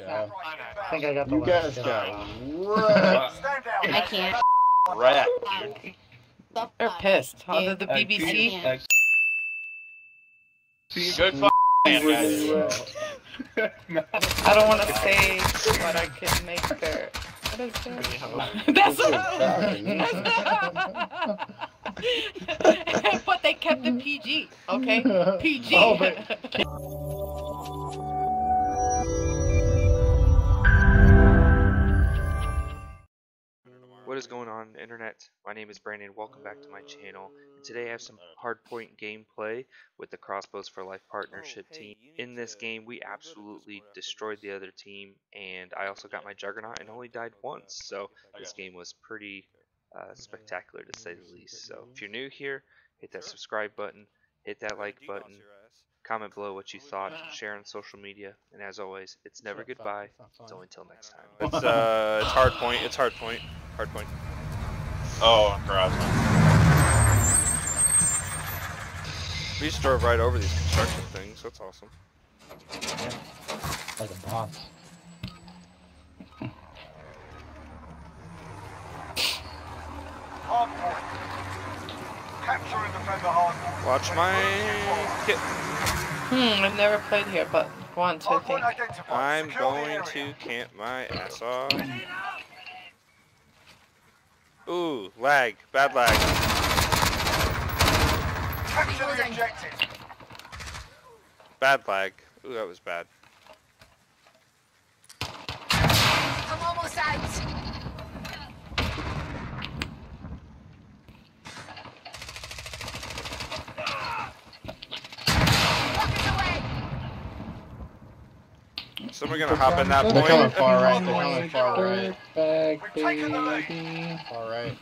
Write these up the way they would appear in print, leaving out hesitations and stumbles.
Yeah. I think I got the last shot. You guys got wrecked. I can't. Wrecked, dude. They're pissed. How did the BBC? Good f***ing man, guys. No. I don't want to say what I could make there. What is that? That's a hoax! But they kept it PG, okay? PG! Oh, but... What is going on, internet? My name is Brandon. Welcome back to my channel. And today I have some hardpoint gameplay with the Crossbows for Life partnership team. In this game, we absolutely destroyed the other team, and I also got my Juggernaut and only died once. So this game was pretty spectacular, to say the least. So if you're new here, hit that subscribe button, hit that like button, comment below what you thought, share on social media, and as always, it's never goodbye. It's only till next time. It's hardpoint. It's hardpoint. Hardpoint. Oh, I'm grasping. We just drove right over these construction things. That's awesome. Yeah. Like a boss. Hardpoint. Capture and defend the hardpoint. Watch my kit. I've never played here, but once I think. I'm going to camp my ass off. Ooh, lag. Bad lag. Capture the objective. Bad lag. Ooh, that was bad. I'm almost out. So we're gonna hop in that point. They're coming far right. They're coming far right. Back, baby. Far right.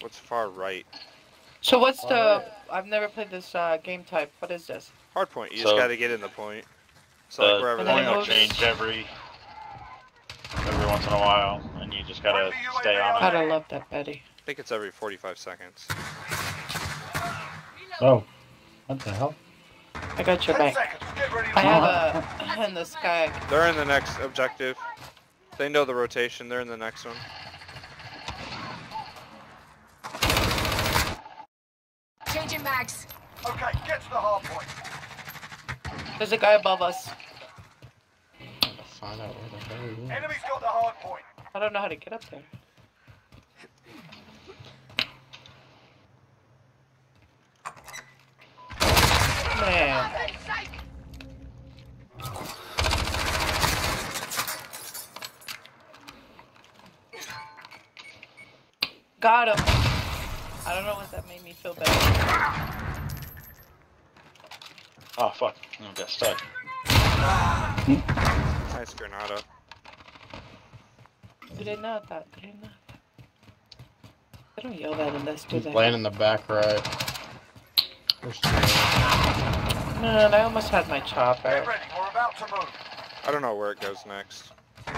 What's far right? So what's far the? Right. I've never played this game type. What is this? Hardpoint. You just gotta get in the point. So like wherever the point will change every once in a while, and you just gotta stay on it. God, I love that, Betty. I think it's every 45 seconds. Oh, what the hell? I got your back. I have a in the sky. They're in the next objective. They know the rotation. They're in the next one. Changing max. Okay, get to the hard point. There's a guy above us. Find out where the guy is. Enemy's got the hard point. I don't know how to get up there. Man. Got him. I don't know what that made me feel better. Oh fuck. No, I got stuck. Nice Granada. Granada. I don't yell that unless do that. Playing in the back right. Man, I almost had my chopper. Get ready, we're about to move. I don't know where it goes next. I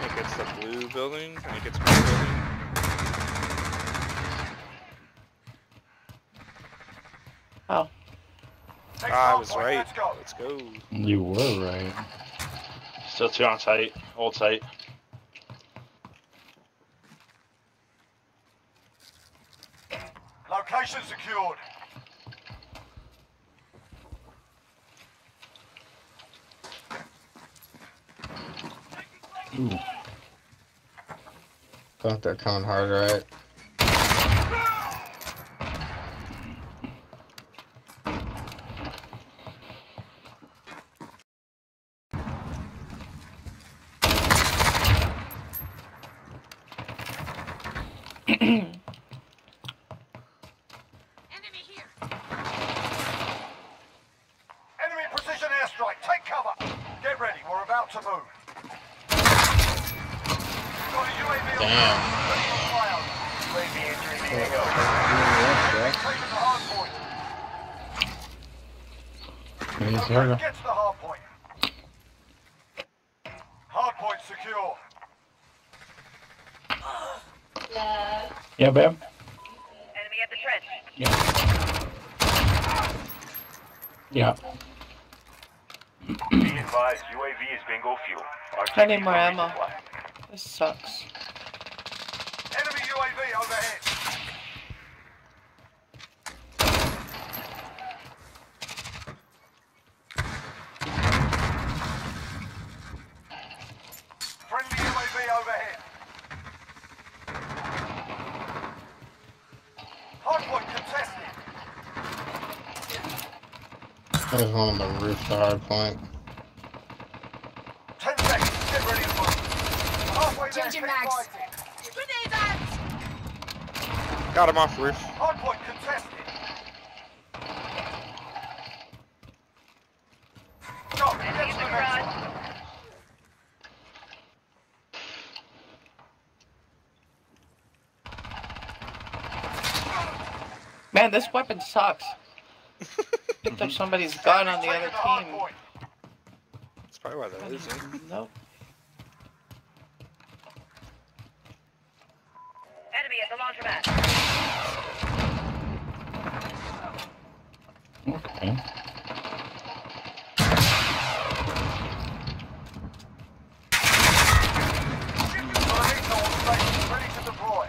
think it's the blue building. I think it's blue building. Oh. Ah, I was right. Let's go. You were right. Still two on tight. Hold tight. Location secured. Ooh. Thought they're coming hard, right? Get to the hard point. Hard point secure. Yeah, babe. Enemy at the trench. Yeah. Yeah. advised, UAV is bingo fuel. RTB I need more ammo. Supply. This sucks. Enemy UAV overhead. Friendly UAV overhead. Hardpoint contested. I was on the roof to hardpoint. 10 seconds, get ready to move. Halfway there, keep fighting. Grenade out! Got him off roof. Hardpoint contested. Stop, get to the next one. Man, this weapon sucks. Picked up somebody's gun on the other team. That's probably why they're losing. Nope. Enemy at the laundromat. Okay. Ready to deploy.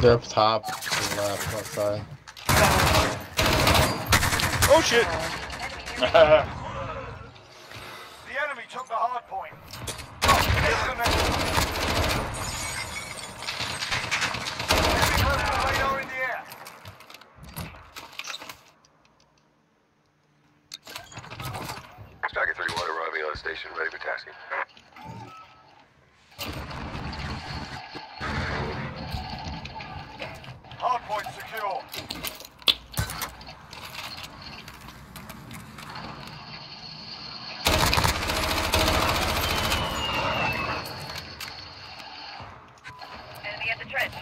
They're up top, to the left, outside. Oh shit! The enemy took the hard point. Enemy radar in the air. Packet 3 water arriving on station, ready for tasking. Hardpoint secure. Enemy at the trench.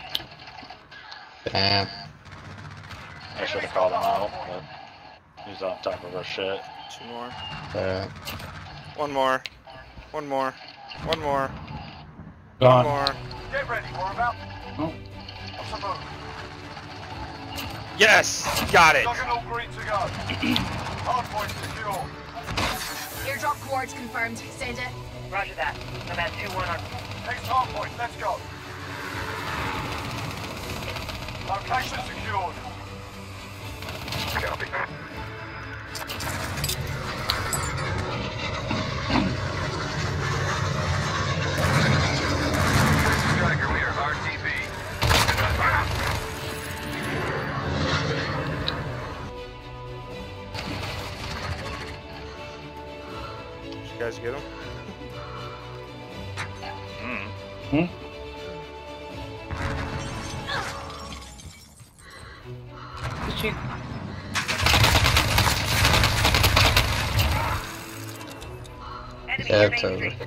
Damn. I should have called him out, but he's on top of our shit. Two more. Yeah. One more. One more. One more. Gone. One more. Get ready, we're about. Oh. What's the move? Yes! Got it! Juggernaut green to go. Hardpoint secure. Airdrop coords confirmed. Send it. Roger that. I'm at 2-1 on. Next hardpoint, let's go. Location secured. Copy. Striker, we are RTB. Guys, get him. Mm. Hmm. Did you? Yeah, it's over. Stay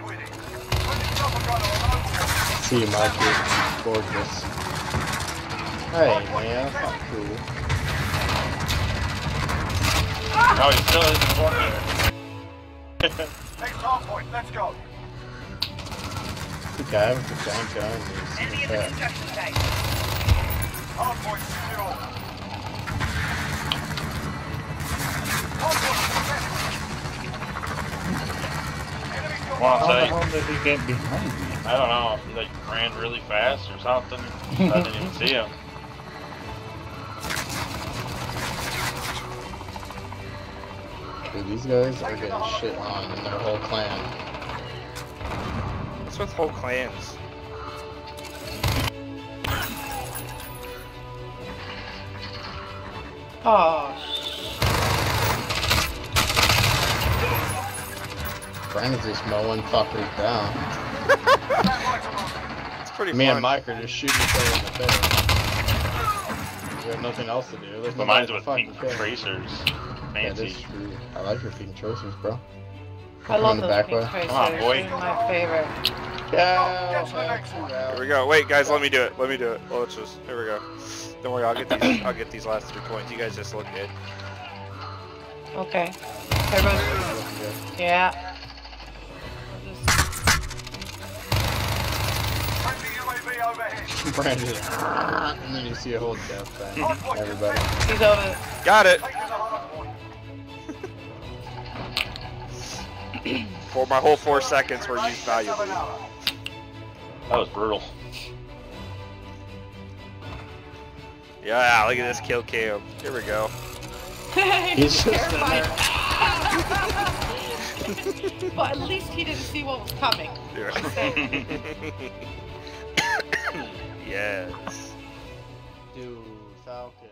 with it. See you, Mikey. Gorgeous. Hey, man, that's cool. No, he still isn't working. Next hard point, let's go. The guy with the giant gun is enemy in the construction site. Hard point secure. Hard point. How the hell did he get behind me? I don't know. He like ran really fast or something. I didn't even see him. Dude, these guys are getting shit on in their whole clan. What's with whole clans? Oh shit. Brandon's just mowing fuckers down. It's pretty Me fun. And Mike are just shooting each other in the face. We have nothing else to do. There's mine's with pink tracers. Fancy. Yeah, that's true. I like your pink tracers, bro. I love those pink tracers. Come on, boy. My favorite. Yeah. Here we go. Wait, guys, let me do it. Let me do it. Well, it's just. Here we go. Don't worry, I'll get these. I'll get these last 3 points. You guys just look good. Okay. Everyone. Yeah. Brandon. And then you see a whole death thing. Everybody. He's over. Got it. For my whole 4 seconds were used valuably. That was brutal. Yeah, look at this kill cam. Here we go. He's terrified. But at least he didn't see what was coming. Yeah. Yes. Dude, Falcon.